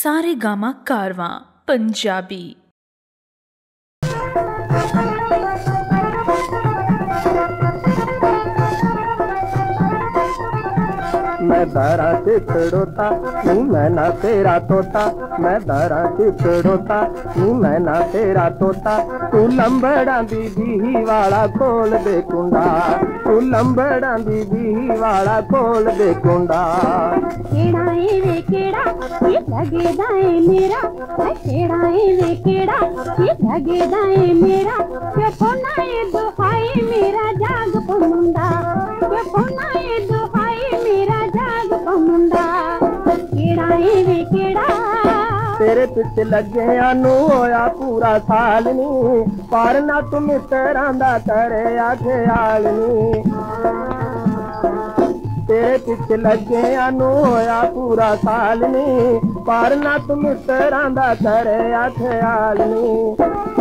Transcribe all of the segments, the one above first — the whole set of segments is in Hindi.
सारेगामा कारवां पंजाबी। मैं दारा के पेड़ोता हूँ, मैं ना तेरा तोता। मैं दारा के पेड़ोता हूँ, मैं ना तेरा तोता। तू लंबड़ा दी बीही वाला खोल दे कुंडा। तू लंबड़ा दी बीही वाला खोल दे कुंडा। केड़ा है वे केड़ा ये लगेदा है मेरा। केड़ा है वे केड़ा ये लगेदा है मेरा। ये कोना ये दुहाई मेरा जाग मुंडा। ये कोना ये दुहाई मेरा जाग मुंडा। केड़ा है वे केड़ा तेरे पिछे लगे आनू होया पूरा साल नी। पर ना तुम तेरा दा करे आ ख्याल नी। तेरे पिछ लगे आनू होया पूरा साल नी। पर ना तुम तेरा दा करे आ ख्याल नी।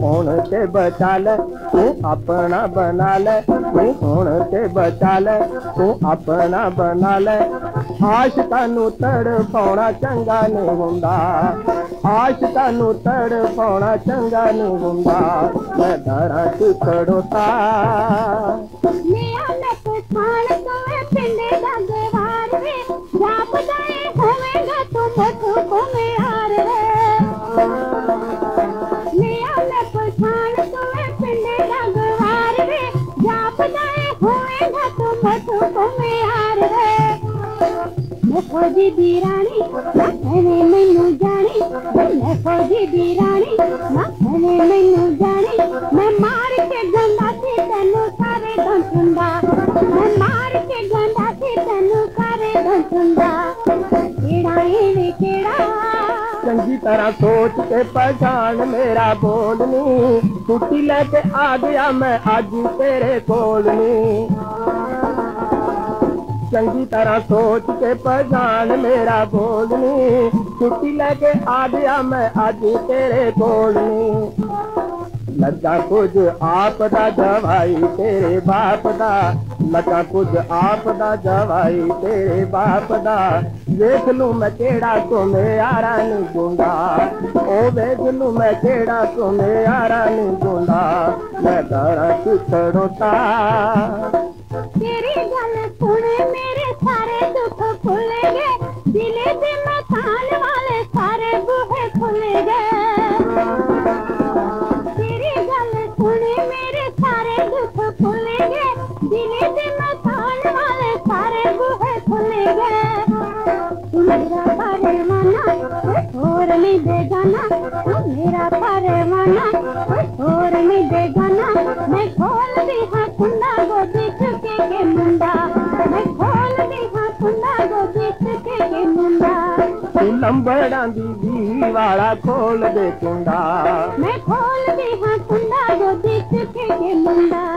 हुण ते बचा ले तू अपना बना ले। हुण ते बचा ले तू अपना बना ले। आशकां नूं तड़पाउणा चंगा नहीं हुंदा। आशकां नूं तड़पाउणा चंगा नहीं हुंदा। मैं दारा तू खड़ोता फौजी दी रानी मैंने मैनू जानी। मैं फौजी दी रानी मैंने मैनू जानी। मैं मार के गंदा सी तेनू सारे गं चुंदा। मैं मार के गंदा सी तेनू सारे गं चुंदा। केड़ा है वे केड़ा चंगी तरह सोच के पहचान मेरा बोलनी। छुट्टी लेके आ गया मैं आज तेरे कोलनी। चंगी तरह सोच के पहचान मेरा बोलनी। छुट्टी लेके आ गया मैं आज तेरे बोलनी। लगा कुछ आप दा जवाई तेरे बाप दा। लगा कुछ आप दा जवाई तेरे बाप दा। देख लूं मैं केड़ा तुम्हें यारा नहीं दूंगा। ओ देख लूं मैं केड़ा तुम्हें यारा नहीं दूंगा। मैं दारा तू खड़ोता तेरी गल सुने मेरे सारे दुख खुलेंगे। दिले दे मकान वाले सारे बूहे खुलेंगे। तेरी गल सुने मेरे सारे दुख खुलेंगे। दिले दे मकान वाले सारे बूहे खुलेंगे। तू मेरा परवाना कोई और नहीं देगा ना। तू मेरा परवाना कोई और नहीं देगा ना। मैं खोल दी हाँ कुंडा गोदी के मुंडा। मैं खोल दी हाँ कुंडा गोदी के मुंडा। तू लंबड़ा दी बीही वाला खोल दे कुंडा। मैं खोल दी हाँ कुंडा गोदी के मुंडा।